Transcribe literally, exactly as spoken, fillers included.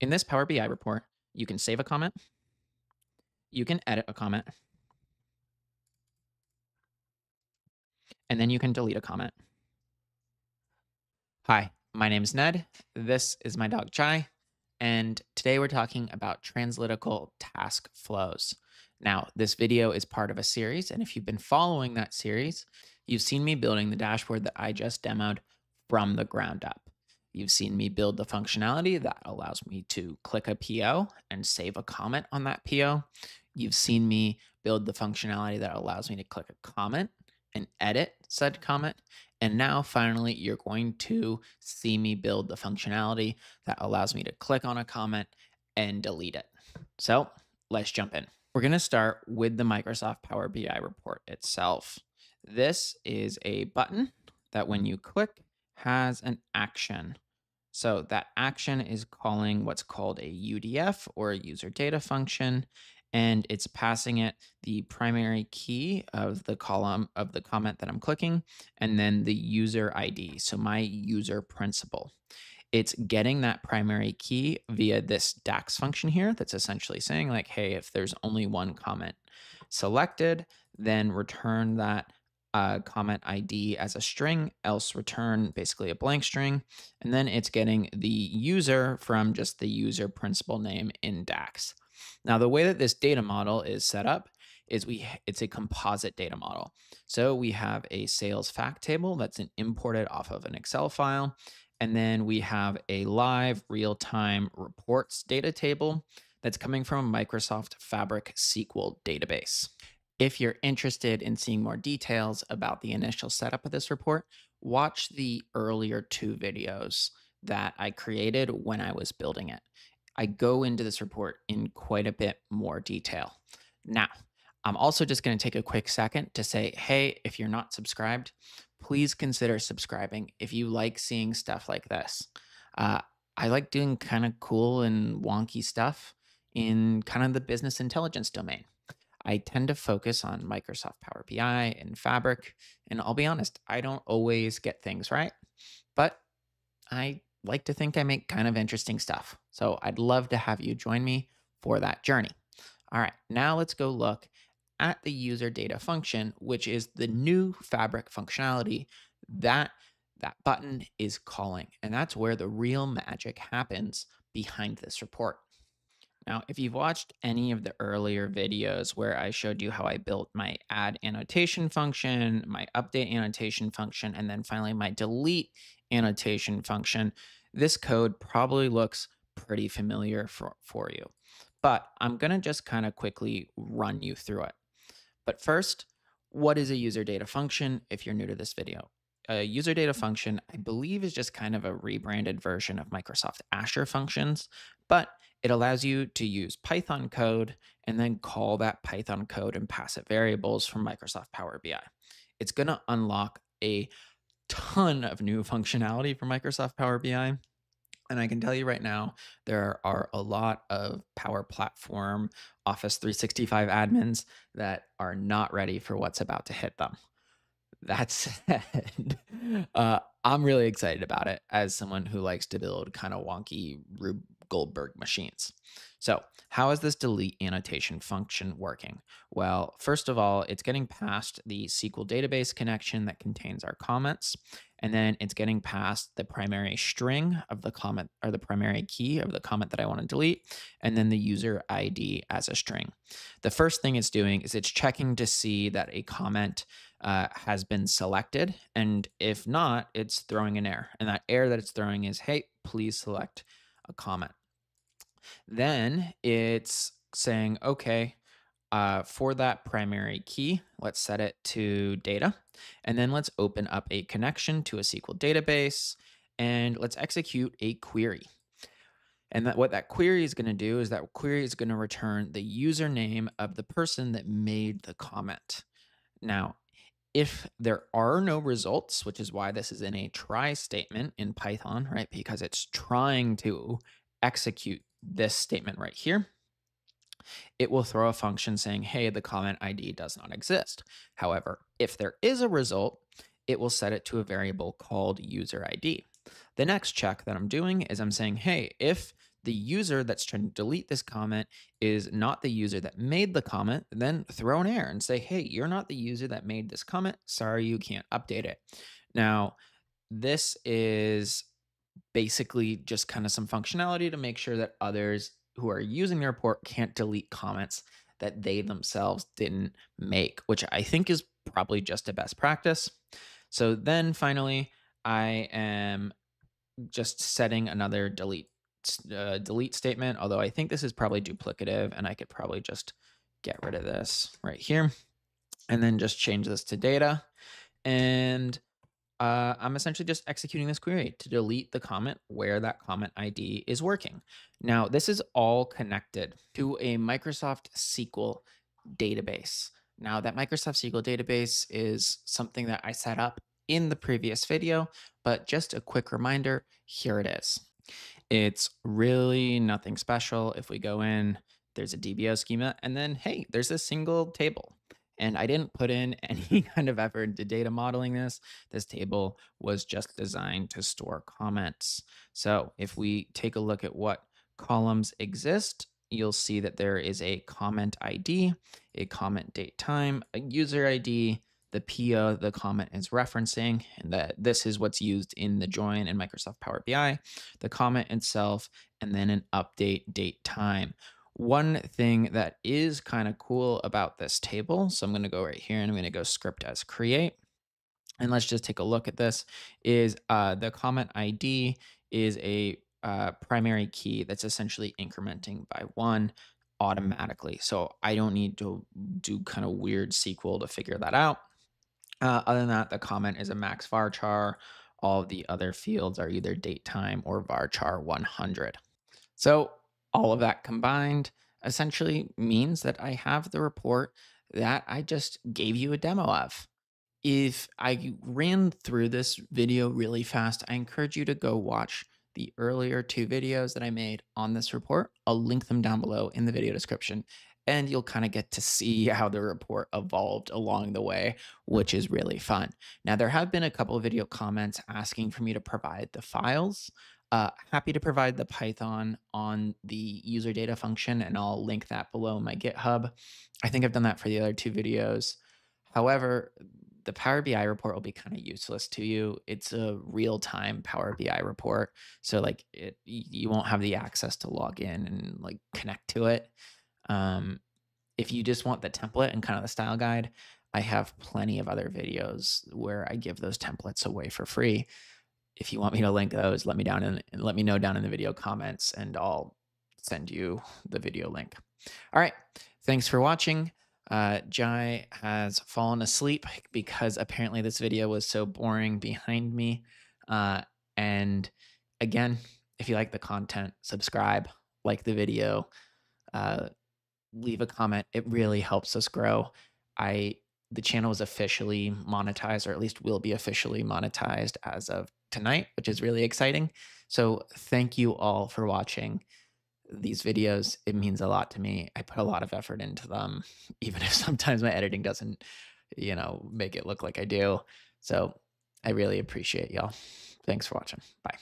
In this Power B I report, you can save a comment, you can edit a comment, and then you can delete a comment. Hi, my name is Ned. This is my dog Chai. And today we're talking about Translytical Task Flows. Now, this video is part of a series, and if you've been following that series, you've seen me building the dashboard that I just demoed from the ground up. You've seen me build the functionality that allows me to click a P O and save a comment on that P O. You've seen me build the functionality that allows me to click a comment and edit said comment. And now finally, you're going to see me build the functionality that allows me to click on a comment and delete it. So let's jump in. We're going to start with the Microsoft Power B I report itself. This is a button that when you click has an action. So that action is calling what's called a U D F, or a user data function, and it's passing it the primary key of the column of the comment that I'm clicking, and then the user I D, so my user principal. It's getting that primary key via this DAX function here that's essentially saying like, hey, if there's only one comment selected, then return that Uh, comment I D as a string, else return basically a blank string. And then it's getting the user from just the user principal name in DAX. Now, the way that this data model is set up is we it's a composite data model. So we have a sales fact table that's an imported off of an Excel file. And then we have a live real-time reports data table that's coming from a Microsoft Fabric S Q L database. If you're interested in seeing more details about the initial setup of this report, watch the earlier two videos that I created when I was building it. I go into this report in quite a bit more detail. Now, I'm also just going to take a quick second to say, hey, if you're not subscribed, please consider subscribing if you like seeing stuff like this. Uh, I like doing kind of cool and wonky stuff in kind of the business intelligence domain. I tend to focus on Microsoft Power B I and Fabric, and I'll be honest, I don't always get things right, but I like to think I make kind of interesting stuff. So I'd love to have you join me for that journey. All right, now let's go look at the user data function, which is the new Fabric functionality that that button is calling. And that's where the real magic happens behind this report. Now, if you've watched any of the earlier videos where I showed you how I built my add annotation function, my update annotation function, and then finally my delete annotation function, this code probably looks pretty familiar for, for you. But I'm going to just kind of quickly run you through it. But first, what is a user data function if you're new to this video? A user data function, I believe, is just kind of a rebranded version of Microsoft Azure functions, but it allows you to use Python code and then call that Python code and pass it variables from Microsoft Power B I. It's going to unlock a ton of new functionality for Microsoft Power B I. And I can tell you right now, there are a lot of Power Platform Office three sixty-five admins that are not ready for what's about to hit them. That said, uh, I'm really excited about it as someone who likes to build kind of wonky Rube Goldberg machines. So how is this delete annotation function working? Well, first of all, it's getting past the S Q L database connection that contains our comments, and then it's getting past the primary string of the comment, or the primary key of the comment that I want to delete, and then the user I D as a string. The first thing it's doing is it's checking to see that a comment uh, has been selected, and if not, it's throwing an error. And that error that it's throwing is, hey, please select a comment. Then it's saying, okay, uh, for that primary key, let's set it to data, and then let's open up a connection to a S Q L database, and let's execute a query. And that what that query is going to do is that query is going to return the username of the person that made the comment. Now, if there are no results, which is why this is in a try statement in Python, right? Because it's trying to execute this statement right here, it will throw a function saying, hey, the comment I D does not exist. However, if there is a result, it will set it to a variable called user I D. The next check that I'm doing is I'm saying, hey, if the user that's trying to delete this comment is not the user that made the comment, then throw an error and say, hey, you're not the user that made this comment. Sorry, you can't update it. Now, this is basically just kind of some functionality to make sure that others who are using the report can't delete comments that they themselves didn't make, which I think is probably just a best practice. So then finally, I am just setting another delete uh, delete statement, although I think this is probably duplicative and I could probably just get rid of this right here and then just change this to data. And uh, I'm essentially just executing this query to delete the comment where that comment I D is working. Now, this is all connected to a Microsoft S Q L database. Now, that Microsoft S Q L database is something that I set up in the previous video, but just a quick reminder, here it is. It's really nothing special. If we go in, there's a D B O schema, and then, hey, there's a single table. And I didn't put in any kind of effort into data modeling this. This table was just designed to store comments. So if we take a look at what columns exist, you'll see that there is a comment I D, a comment date time, a user I D, the P O the comment is referencing, and that this is what's used in the join in Microsoft Power B I, the comment itself, and then an update date time. One thing that is kind of cool about this table, so I'm going to go right here and I'm going to go script as create, and let's just take a look at this, is uh, the comment I D is a uh, primary key that's essentially incrementing by one automatically. So I don't need to do kind of weird S Q L to figure that out. Uh, other than that, the comment is a max varchar. All of the other fields are either date time or varchar one hundred. So all of that combined essentially means that I have the report that I just gave you a demo of. If I ran through this video really fast, I encourage you to go watch the earlier two videos that I made on this report. I'll link them down below in the video description, and you'll kind of get to see how the report evolved along the way, which is really fun. Now, there have been a couple of video comments asking for me to provide the files. Uh, happy to provide the Python on the user data function, and I'll link that below my GitHub. I think I've done that for the other two videos. However, the Power B I report will be kind of useless to you. It's a real-time Power B I report, so like it, you won't have the access to log in and like connect to it. Um, if you just want the template and kind of the style guide, I have plenty of other videos where I give those templates away for free. If you want me to link those, let me down in, let me know down in the video comments, and I'll send you the video link. All right. Thanks for watching. Uh, Jai has fallen asleep because apparently this video was so boring behind me. Uh, and again, if you like the content, subscribe, like the video, uh, leave a comment. It really helps us grow. I, the channel is officially monetized, or at least will be officially monetized as of tonight, which is really exciting. So thank you all for watching these videos. It means a lot to me. I put a lot of effort into them, even if sometimes my editing doesn't, you know, make it look like I do. So I really appreciate y'all. Thanks for watching. Bye.